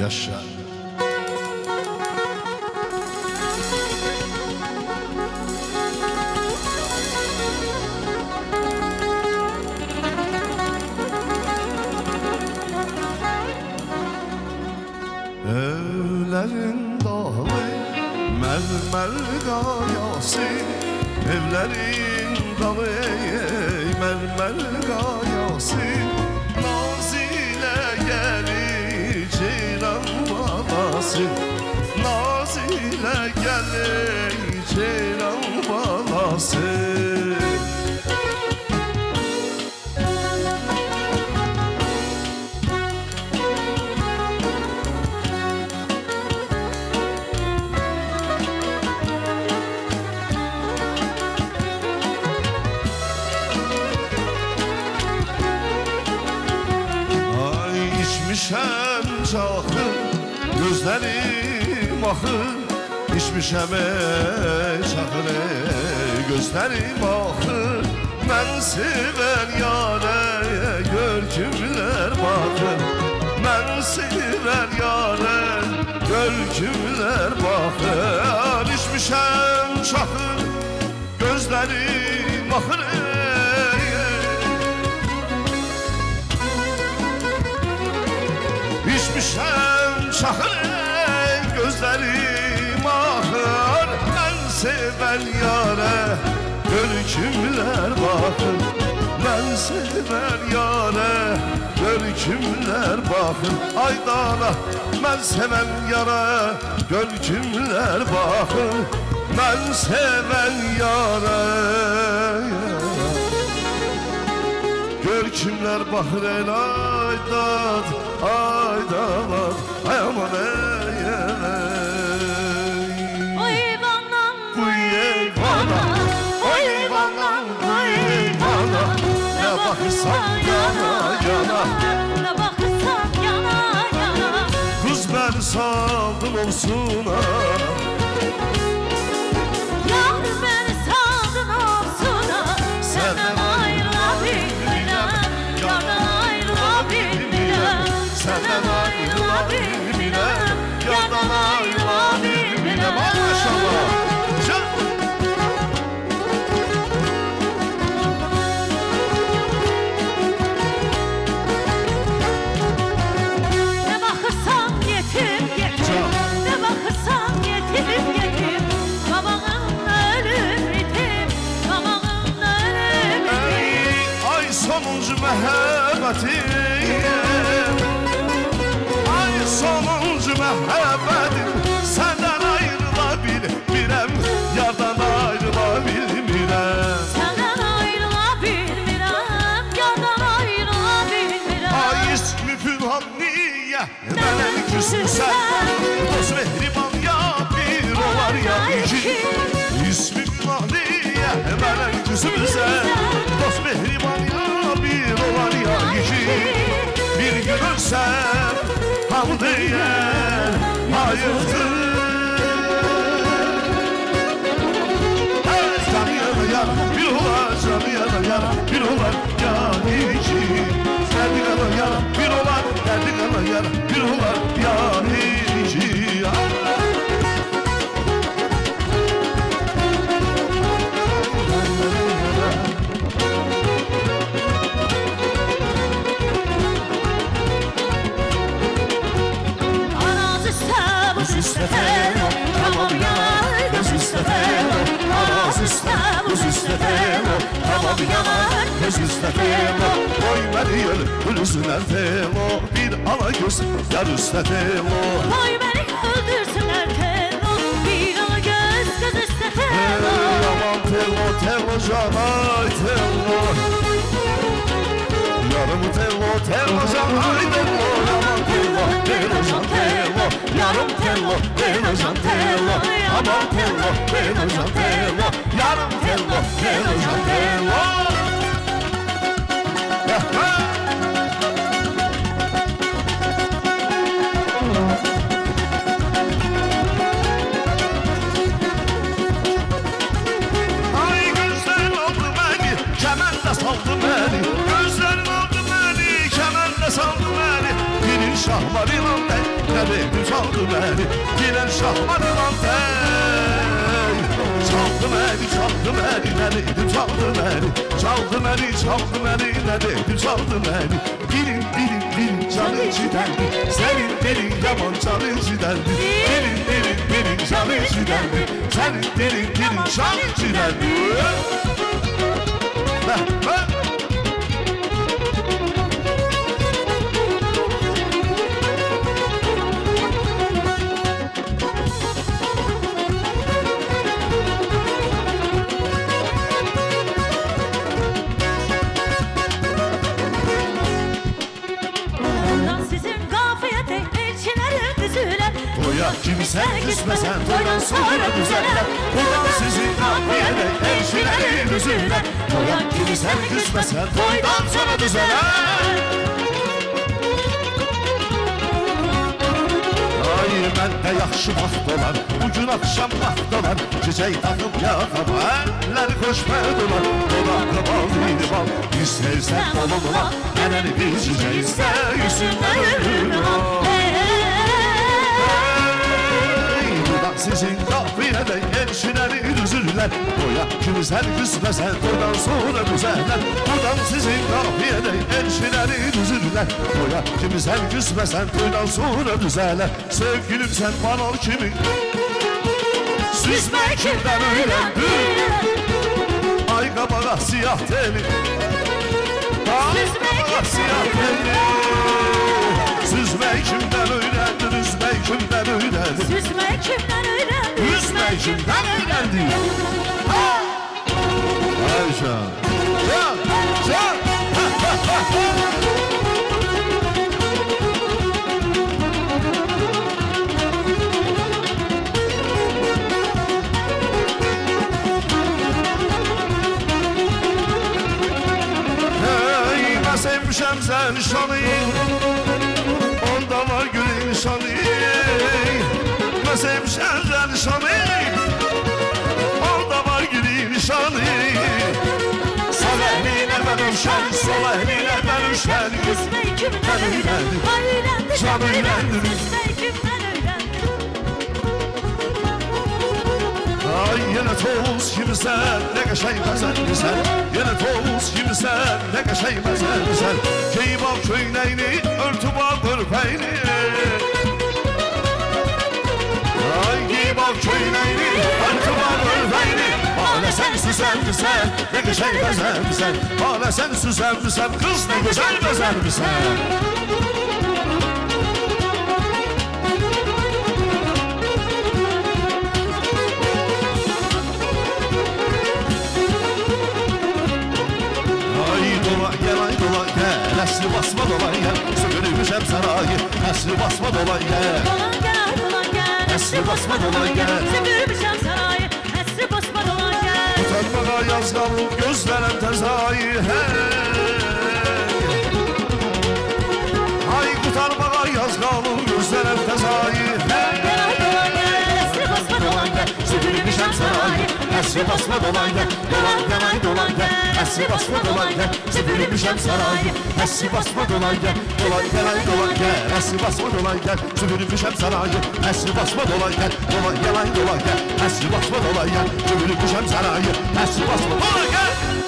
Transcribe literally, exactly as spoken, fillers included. يا الشعب. Evlerin dağı mermer gayası, evlerin dağı mermer gayası, nazile gelir ceylan balası, nazile gelir ceylan balası. İçmişəm çaxı, gözlərim axı, İçmişəm ey çaxı, gözlərim axı, Mən sevən yarə görkümlər baxı, Mən sevən yarə görkümlər baxı, İçmişəm çaxı, gözlərim axı, İçmişəm çaxır, gözlərim axır, Mən sevən yarə görkümlər baxır, Mən sevən yarə görkümlər baxır, Ay dana, mən sevən yarə görkümlər baxır, Mən sevən yarə görkümlər baxır, Ay dana Ay damat, ay aman ey ey Oy vanam, oy vanam, oy vanam, oy vanam Ne bakırsan yana yana, ne bakırsan yana yana Kız ben saldım olsuna Yar beni saldın olsuna Senden ayrılabilmirəm, yana ayrılabilmirəm Senden ayrılabilmirəm, yandan ayrılabilmirəm Maşallah! Ne bakırsan yetim yetim, ne bakırsan yetim yetim Babağın ölüm yetim, babağın ölüm yetim Ay sonuncu məhəbətim Sonuncu məhəbətim Səndən ayrıla bilmirəm Yardan ayrıla bilmirəm Səndən ayrıla bilmirəm Yardan ayrıla bilmirəm Ay ismi pünhan niyə Mənə küsmüsən Dost mehriban ya bir olar ya iki İsmi pünhan niyə Mənə küsmüsən Dost mehriban ya bir olar ya iki Bir gün ölsəm Hamı deyər, ayıqdır Əz canı yana yana, bir olar canı yana yana Bir olar yani iki Dərdi qana yana, bir olar Dərdi qana yana, bir olar yani iki Oy məni öl, ölürsünlər telo Bir ana göz, yar üstə telo Oy məni öldürsünlər telo Bir ana göz, göz üstə telo Yaman telo, telo canay telo Yarım telo, telo canay telo Yaman telo, telo can telo Yarım telo, telo can telo Yaman telo, telo can telo Yarım telo, telo can telo Gözlərin aldı məni, kəmərlə saldı məni Birin şahlar ilan bəy Gelin çaldım evi, giren şahmanılan bey. Çaldım evi, çaldım evi, ne dedim çaldım evi. Çaldım evi, çaldım evi, ne dedim çaldım evi. Girin, girin, girin, çalıcı derdi. Senin derin yaman çalıcı derdi. Girin, girin, girin, çalıcı derdi. Senin derin, girin, çalıcı derdi. Mehmet. Kimsen küsmesen toydan sonra düzeler. Buradan sizi kapıya dek hemşilerin üzüller. Toyan kimsen küsmesen toydan sonra düzeler. Ay ben de yakşı mahtolar, bugün akşam mahtolar. Çiçek takıp yakama eller koşmadılar. Dolakta balıydı bal, bir sevsen dolumla. Neneni bir çiçeği sev, yüzünden ölümün al. Sizin kapıya dek hemşileri üzülürler. Toya kimsen küsmesen toydan sonra düzeler. Buradan sizin kapıya dek hemşileri üzülürler. Toya kimsen küsmesen toydan sonra düzeler. Sevgilim sen bana ol kimi süsme kimden öyle. Ay kabağa siyah teli, ay kabağa siyah teli. Süzmek kimden öğrendin, üzmek kimden öğrendin? Süzmek kimden öğrendin, üzmek kimden öğrendin? Ha! Ayşe! Çal! Çal! Hey! Ben sevmişem sen şanıyım, sevmişen nişanı, orda var gülü nişanı. Sol ehliyle ben üşen, sol ehliyle ben üşen. Kısmı kimden öğrendin, öğrendin, can öğrendin. Kısmı kimden öğrendin. Ay yine toz kimsen, ne kaşay bezen güzel. Yine toz kimsen, ne kaşay bezen güzel. Keybap köyneyni, örtü bal örpeyni. Köyneyni, örtüman örveyni. Hala sen süsen güzel, ne güzel bezer güzel. Hala sen süsen güzel, kız ne güzel bezer güzel. Ay dola gel, ay dola gel, esli basma dola gel. Sökülmüşem sarayı, esli basma dola gel. Dolan gel, dolan gel, esri basma dolan gel. Sömürmüşem sarayı, esri basma dolan gel. Utanmağa yazganlı gözlerim tezayı. Hay utanmağa yazganlı gözlerim tezayı. Dolan dolan gel, esri basma dolan gel. Sömürmüşem sarayı, esri basma dolan gel. Dolan dolan dolan gel, esri basma dolan gel. Sömürmüşem sarayı, esri basma dolan gel. Dolan dolan dolan gel, esri basma dolan gel. Sömürmüşem sarayı, əsri basma dolay gel, dolay gel, dolay gel. Əsri basma dolay gel, sömürmüşəm sarayı. Əsri basma dolay gel.